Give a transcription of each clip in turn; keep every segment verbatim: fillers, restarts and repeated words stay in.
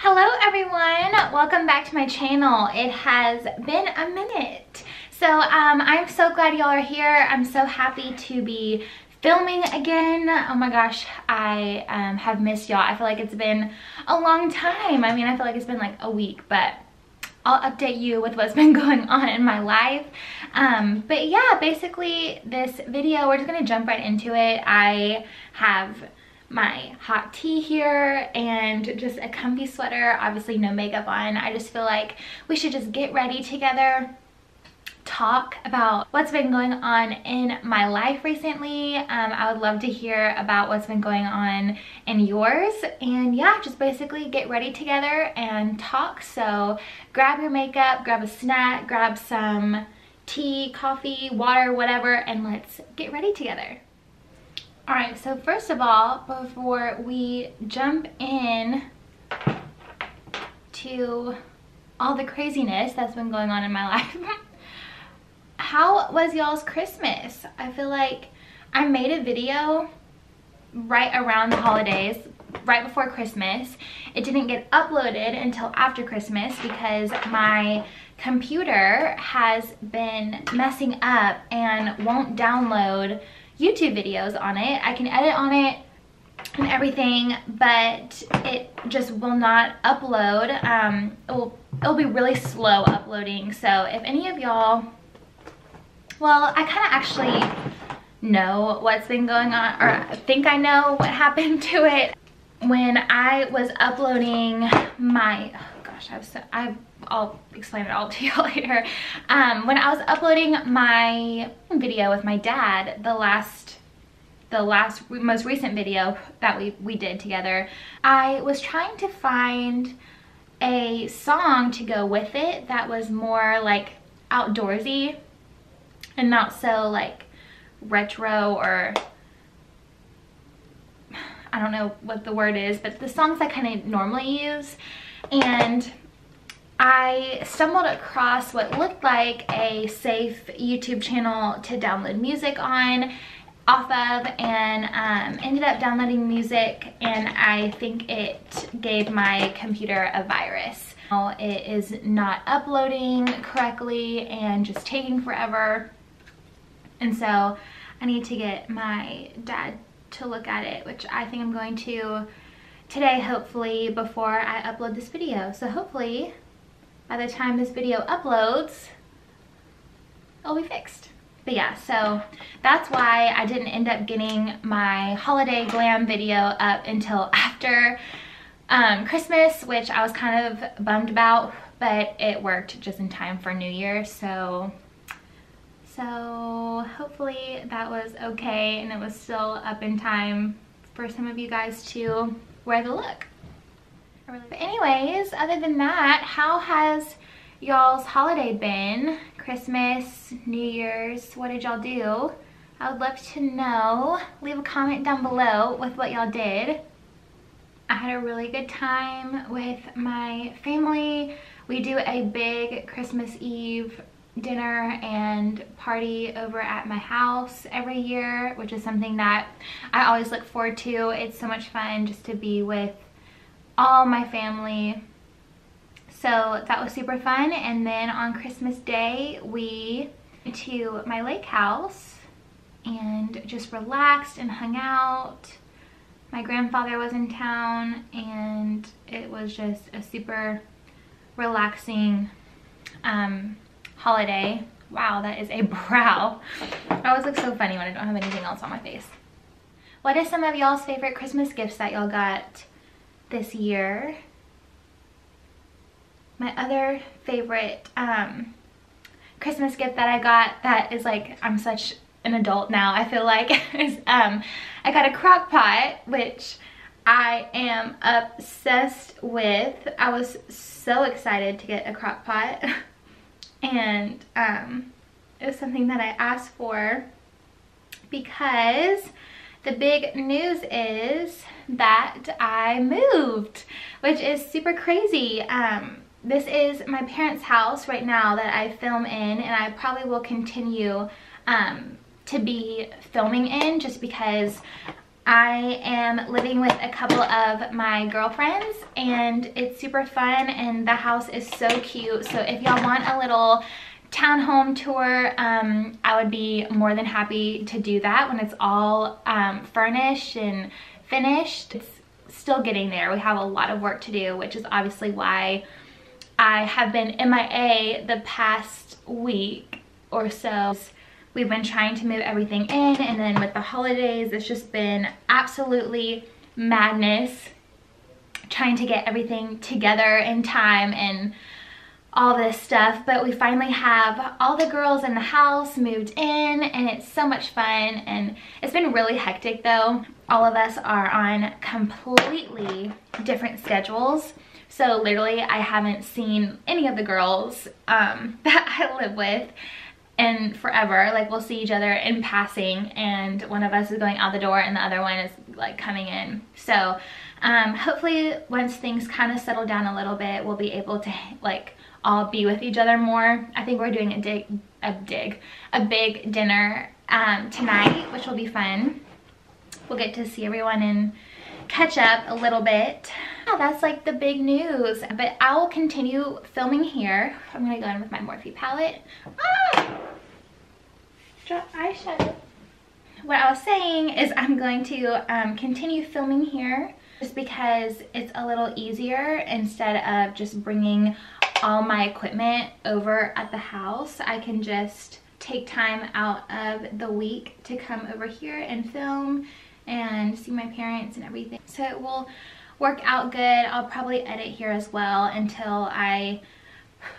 Hello everyone, welcome back to my channel. It has been a minute. So um, I'm so glad y'all are here. I'm so happy to be filming again. Oh my gosh, I um, have missed y'all. I feel like it's been a long time. I mean, I feel like it's been like a week, but I'll update you with what's been going on in my life. Um, but yeah, basically this video, we're just gonna jump right into it. I have my hot tea here and just a comfy sweater, obviously no makeup on. I just feel like we should just get ready together, talk about what's been going on in my life recently. um, I would love to hear about what's been going on in yours, and yeah, just basically get ready together and talk. So grab your makeup, grab a snack, grab some tea, coffee, water, whatever, and let's get ready together. All right, so first of all, before we jump in to all the craziness that's been going on in my life, how was y'all's Christmas? I feel like I made a video right around the holidays, right before Christmas. It didn't get uploaded until after Christmas because my computer has been messing up and won't download YouTube videos on it. I can edit on it and everything, but it just will not upload. Um, it will, it'll be really slow uploading. So if any of y'all, well, I kind of actually know what's been going on, or I think I know what happened to it. When I was uploading my, oh gosh, I've, so, I've I'll explain it all to y'all later. Um, when I was uploading my video with my dad, the last, the last most recent video that we, we did together, I was trying to find a song to go with it that was more like outdoorsy and not so like retro, or I don't know what the word is, but the songs I kind of normally use. And I stumbled across what looked like a safe YouTube channel to download music on, off of, and um, ended up downloading music, and I think it gave my computer a virus. It is not uploading correctly and just taking forever, and so I need to get my dad to look at it, which I think I'm going to today, hopefully, before I upload this video. So hopefully by the time this video uploads, it'll be fixed. But yeah, so that's why I didn't end up getting my holiday glam video up until after um, Christmas, which I was kind of bummed about, but it worked just in time for New Year. So, so hopefully that was okay and it was still up in time for some of you guys to wear the look. But anyways, other than that, how has y'all's holiday been? Christmas, New Year's, what did y'all do? I would love to know. Leave a comment down below with what y'all did. I had a really good time with my family. We do a big Christmas Eve dinner and party over at my house every year, which is something that I always look forward to. It's so much fun just to be with all my family, so that was super fun. And then on Christmas Day we went to my lake house and just relaxed and hung out. My grandfather was in town and it was just a super relaxing um, holiday. Wow, that is a brow. I always look so funny when I don't have anything else on my face. What is some of y'all's favorite Christmas gifts that y'all got this year? My other favorite um, Christmas gift that I got that is like, I'm such an adult now, I feel like, is um, I got a crock pot, which I am obsessed with. I was so excited to get a crock pot and um, it was something that I asked for because the big news is that I moved, which is super crazy. Um, this is my parents' house right now that I film in, and I probably will continue um, to be filming in just because I am living with a couple of my girlfriends and it's super fun and the house is so cute. So if y'all want a little townhome tour, um, I would be more than happy to do that when it's all um, furnished and finished. It's still getting there. We have a lot of work to do, which is obviously why I have been M I A the past week or so. We've been trying to move everything in, and then with the holidays, it's just been absolutely madness trying to get everything together in time and all this stuff. But we finally have all the girls in the house moved in, and it's so much fun. And it's been really hectic though. All of us are on completely different schedules. So literally I haven't seen any of the girls um, that I live with in forever. Like, we'll see each other in passing and one of us is going out the door and the other one is like coming in. So um, hopefully once things kind of settle down a little bit, we'll be able to like all be with each other more. I think we're doing a dig, a dig, a big dinner um, tonight, which will be fun. We'll get to see everyone and catch up a little bit. Yeah, that's like the big news, but I will continue filming here. I'm gonna go in with my Morphe palette. Ah! Draw eyeshadow. What I was saying is I'm going to um, continue filming here just because it's a little easier instead of just bringing all my equipment over at the house. I can just take time out of the week to come over here and film and see my parents and everything. So it will work out good. I'll probably edit here as well until I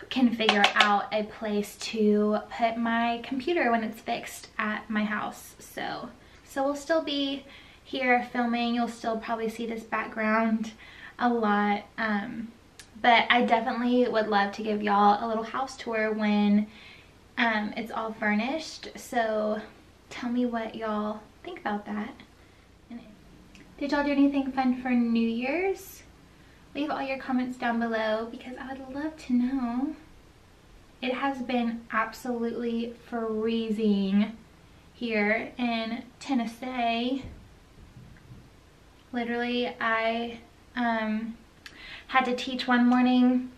can figure out a place to put my computer when it's fixed at my house. So, so we'll still be here filming. You'll still probably see this background a lot. Um, but I definitely would love to give y'all a little house tour when um, it's all furnished. So tell me what y'all think about that. Did y'all do anything fun for New Year's? Leave all your comments down below because I would love to know. It has been absolutely freezing here in Tennessee. Literally, I um, had to teach one morning,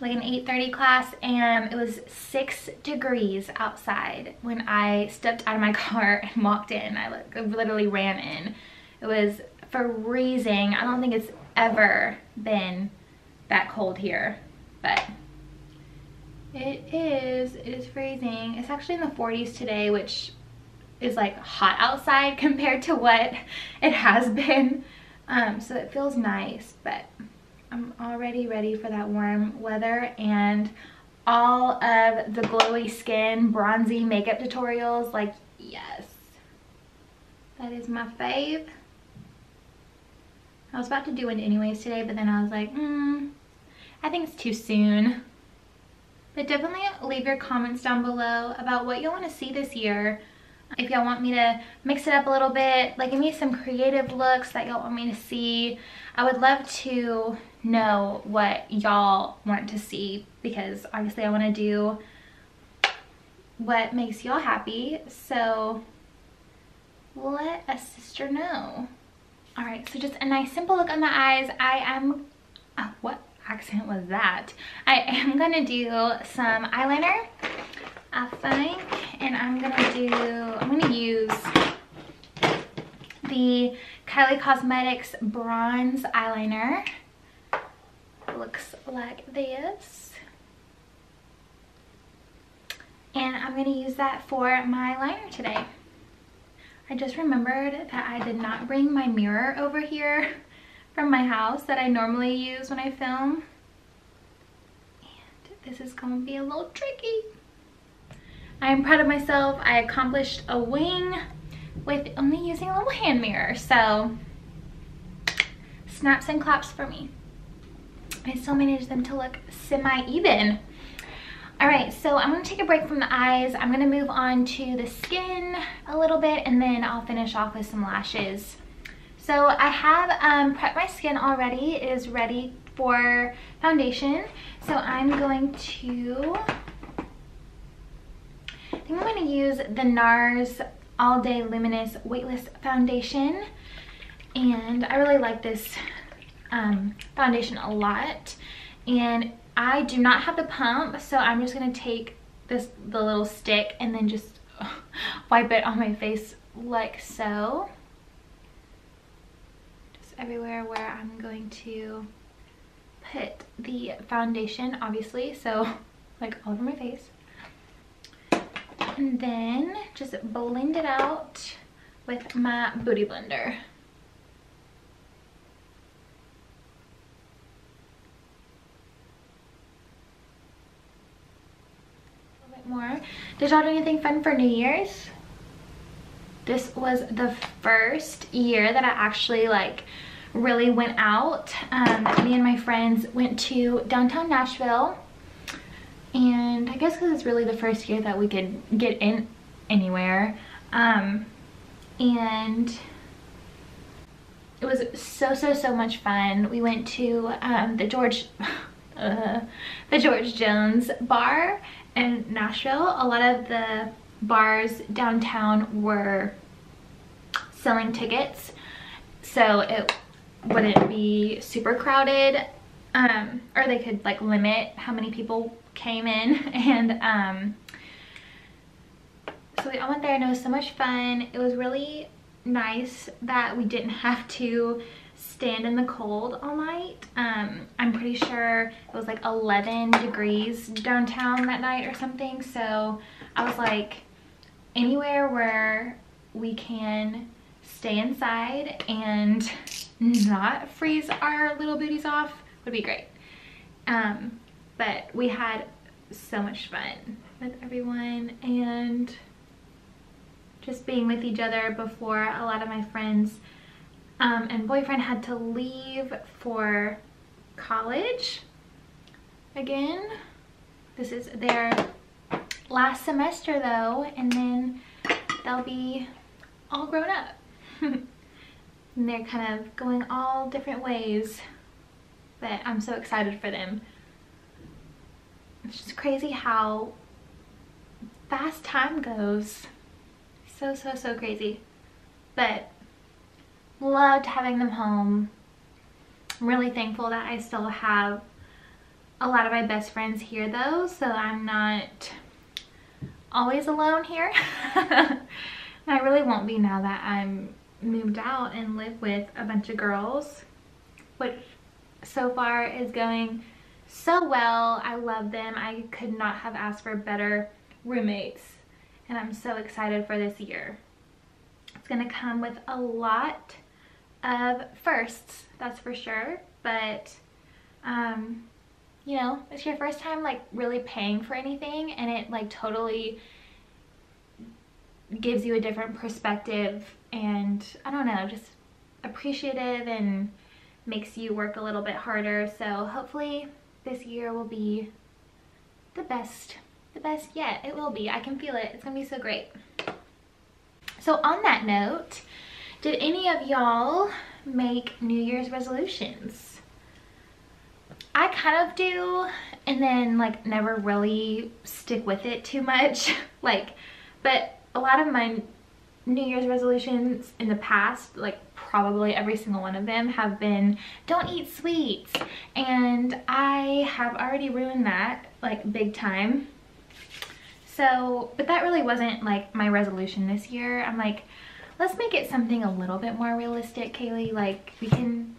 like an eight thirty class, and it was six degrees outside when I stepped out of my car and walked in. I literally ran in. It was freezing. I don't think it's ever been that cold here, but it is, it is freezing. It's actually in the forties today, which is like hot outside compared to what it has been. Um, so it feels nice, but I'm already ready for that warm weather and all of the glowy skin, bronzy makeup tutorials. Like, yes, that is my fave. I was about to do it anyways today, but then I was like, mm, I think it's too soon. But definitely leave your comments down below about what y'all want to see this year. If y'all want me to mix it up a little bit, like give me some creative looks that y'all want me to see. I would love to know what y'all want to see because obviously I want to do what makes y'all happy. So let a sister know. All right, so just a nice simple look on the eyes. I am, oh, what accent was that? I am gonna do some eyeliner, I think, and I'm gonna do, I'm gonna use the Kylie Cosmetics bronze eyeliner. Looks like this. And I'm gonna use that for my liner today. I just remembered that I did not bring my mirror over here from my house that I normally use when I film. And this is going to be a little tricky. I am proud of myself. I accomplished a wing with only using a little hand mirror. So snaps and claps for me. I still managed them to look semi-even. Alright, so I'm going to take a break from the eyes. I'm going to move on to the skin a little bit and then I'll finish off with some lashes. So I have um, prepped my skin already. It is ready for foundation. So I'm going to, I think I'm going to use the NARS All Day Luminous Weightless Foundation. And I really like this um, foundation a lot. And I do not have the pump, so I'm just going to take this the little stick and then just wipe it on my face like so. Just everywhere where I'm going to put the foundation, obviously. So like all over my face. And then just blend it out with my booty blender. More. Did y'all do anything fun for New Year's? This was the first year that I actually like really went out. Um, me and my friends went to downtown Nashville, and I guess because it's really the first year that we could get in anywhere, um, and it was so so so much fun. We went to um, the George uh, the George Jones bar. In Nashville, a lot of the bars downtown were selling tickets, so it wouldn't be super crowded, um, or they could like limit how many people came in, and um, so we all went there and it was so much fun. It was really nice that we didn't have to stand in the cold all night. um I'm pretty sure it was like eleven degrees downtown that night or something, so I was like, anywhere where we can stay inside and not freeze our little booties off would be great. Um but we had so much fun with everyone and just being with each other before a lot of my friends Um, and boyfriend had to leave for college again. This is their last semester though, and then they'll be all grown up. And they're kind of going all different ways, but I'm so excited for them. It's just crazy how fast time goes. So, so, so crazy. But loved having them home. I'm really thankful that I still have a lot of my best friends here though, so I'm not always alone here. And I really won't be now that I'm moved out and live with a bunch of girls, which so far is going so well. I love them. I could not have asked for better roommates, and I'm so excited for this year. It's gonna come with a lot of firsts, that's for sure, but um you know, it's your first time like really paying for anything, and it like totally gives you a different perspective, and I don't know, just appreciative, and makes you work a little bit harder. So hopefully this year will be the best the best yet. It will be. I can feel it. It's gonna be so great. So on that note, did any of y'all make New Year's resolutions? I kind of do, and then like never really stick with it too much. Like, but a lot of my New Year's resolutions in the past, like probably every single one of them, have been don't eat sweets, and I have already ruined that like big time. So, but that really wasn't like my resolution this year. I'm like, let's make it something a little bit more realistic, Kaylee. Like, we can,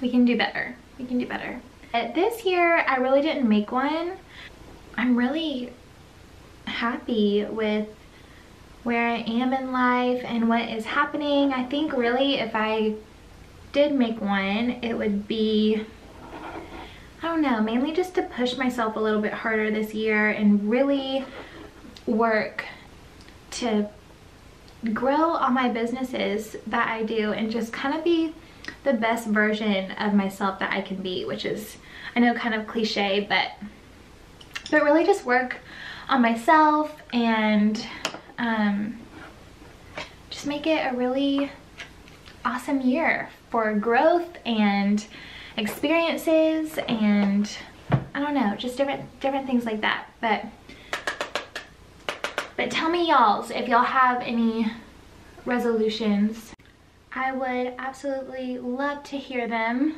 we can do better. We can do better. But this year, I really didn't make one. I'm really happy with where I am in life and what is happening. I think really if I did make one, it would be, I don't know, mainly just to push myself a little bit harder this year and really work to grow all my businesses that I do, and just kind of be the best version of myself that I can be, which is, I know, kind of cliche, but but really just work on myself and um, just make it a really awesome year for growth and experiences, and I don't know, just different different things like that. But but But tell me y'all's, if y'all have any resolutions. I would absolutely love to hear them.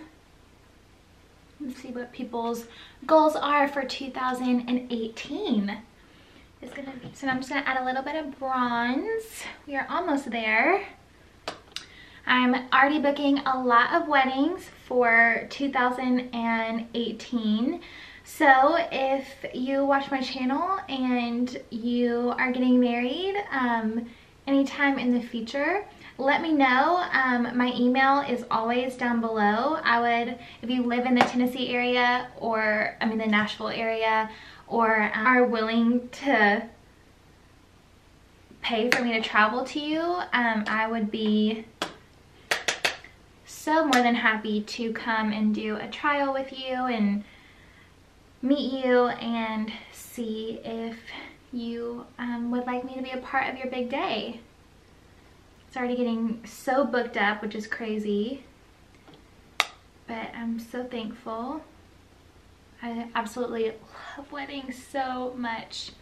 Let's see what people's goals are for two thousand eighteen. It's gonna be, so I'm just gonna add a little bit of bronze. We are almost there. I'm already booking a lot of weddings for two thousand eighteen. So if you watch my channel and you are getting married um, anytime in the future, let me know. Um, my email is always down below. I would, if you live in the Tennessee area or, I mean the Nashville area, or um, are willing to pay for me to travel to you, um, I would be so more than happy to come and do a trial with you and meet you and see if you um, would like me to be a part of your big day. It's already getting so booked up, which is crazy, but I'm so thankful. I absolutely love weddings so much.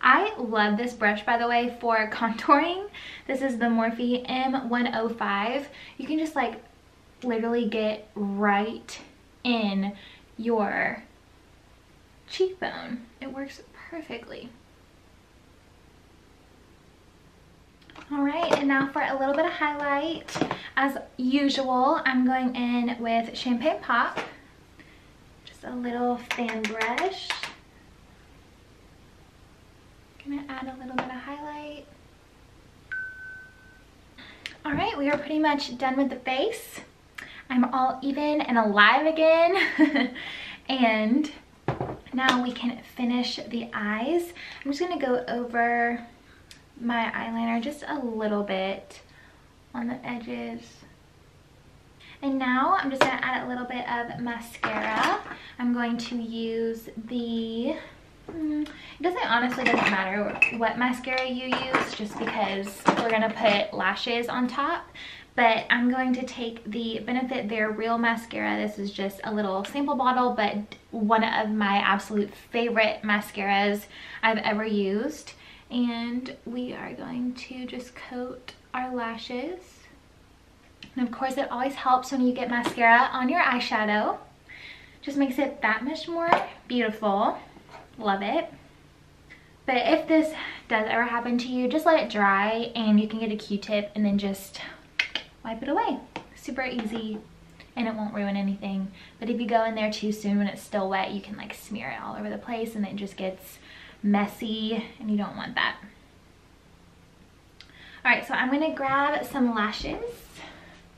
I love this brush, by the way, for contouring. This is the Morphe M one oh five. You can just like literally get right in your cheekbone. It works perfectly. All right, and now for a little bit of highlight. As usual, I'm going in with Champagne Pop. Just a little fan brush. Gonna add a little bit of highlight. All right, we are pretty much done with the face. I'm all even and alive again. And now we can finish the eyes. I'm just gonna go over my eyeliner just a little bit on the edges. And now I'm just gonna add a little bit of mascara. I'm going to use the, mm, it doesn't, honestly doesn't matter what mascara you use just because we're gonna put lashes on top, but I'm going to take the Benefit They're Real mascara. This is just a little sample bottle, but one of my absolute favorite mascaras I've ever used. And we are going to just coat our lashes. And of course, it always helps when you get mascara on your eyeshadow. Just makes it that much more beautiful. Love it. But if this does ever happen to you, just let it dry and you can get a Q-tip and then just wipe it away. Super easy and it won't ruin anything. But if you go in there too soon when it's still wet, you can like smear it all over the place and it just gets messy and you don't want that. All right, so I'm gonna grab some lashes.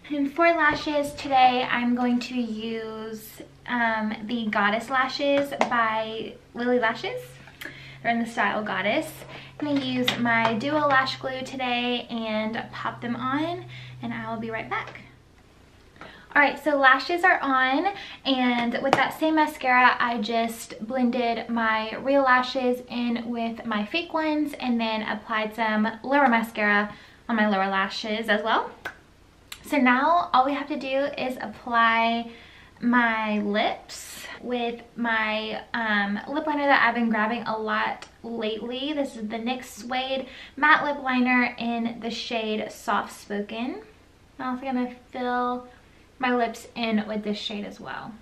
And for lashes today, I'm going to use um, the Goddess Lashes by Lily Lashes. They're in the style Goddess. I'm gonna use my duo lash glue today and pop them on, and I will be right back. All right, so lashes are on, and with that same mascara, I just blended my real lashes in with my fake ones and then applied some lower mascara on my lower lashes as well. So now all we have to do is apply my lips with my um, lip liner that I've been grabbing a lot lately. This is the N Y X Suede Matte Lip Liner in the shade Soft Spoken. I'm also gonna fill my lips in with this shade as well.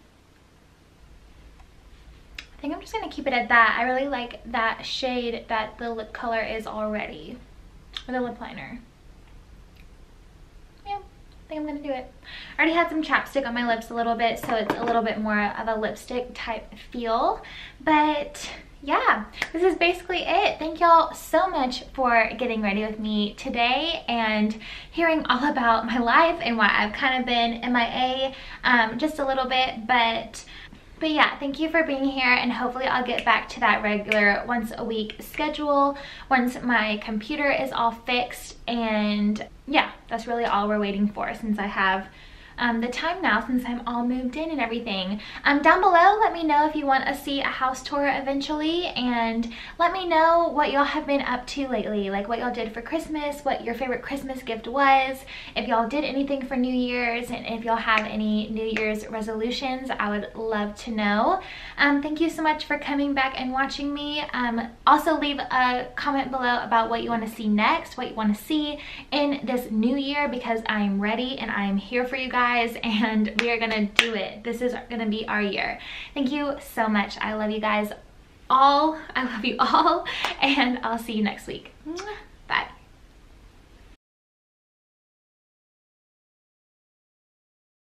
I think I'm just gonna keep it at that. I really like that shade that the lip color is already, or the lip liner. Yeah, I think I'm gonna do it. I already had some chapstick on my lips a little bit, so it's a little bit more of a lipstick type feel, but yeah, this is basically it. Thank y'all so much for getting ready with me today and hearing all about my life and why I've kind of been M I A um, just a little bit, but but yeah, thank you for being here, and hopefully I'll get back to that regular once a week schedule once my computer is all fixed. And yeah, that's really all we're waiting for, since I have um, the time now since I'm all moved in and everything. Um, down below, let me know if you want to see a house tour eventually, and let me know what y'all have been up to lately, like what y'all did for Christmas, what your favorite Christmas gift was, if y'all did anything for New Year's, and if y'all have any New Year's resolutions. I would love to know. Um, thank you so much for coming back and watching me. Um, also leave a comment below about what you want to see next, what you want to see in this new year, because I'm ready and I'm here for you guys, and we are gonna do it. This is gonna be our year. Thank you so much. I love you guys all. I love you all, and I'll see you next week.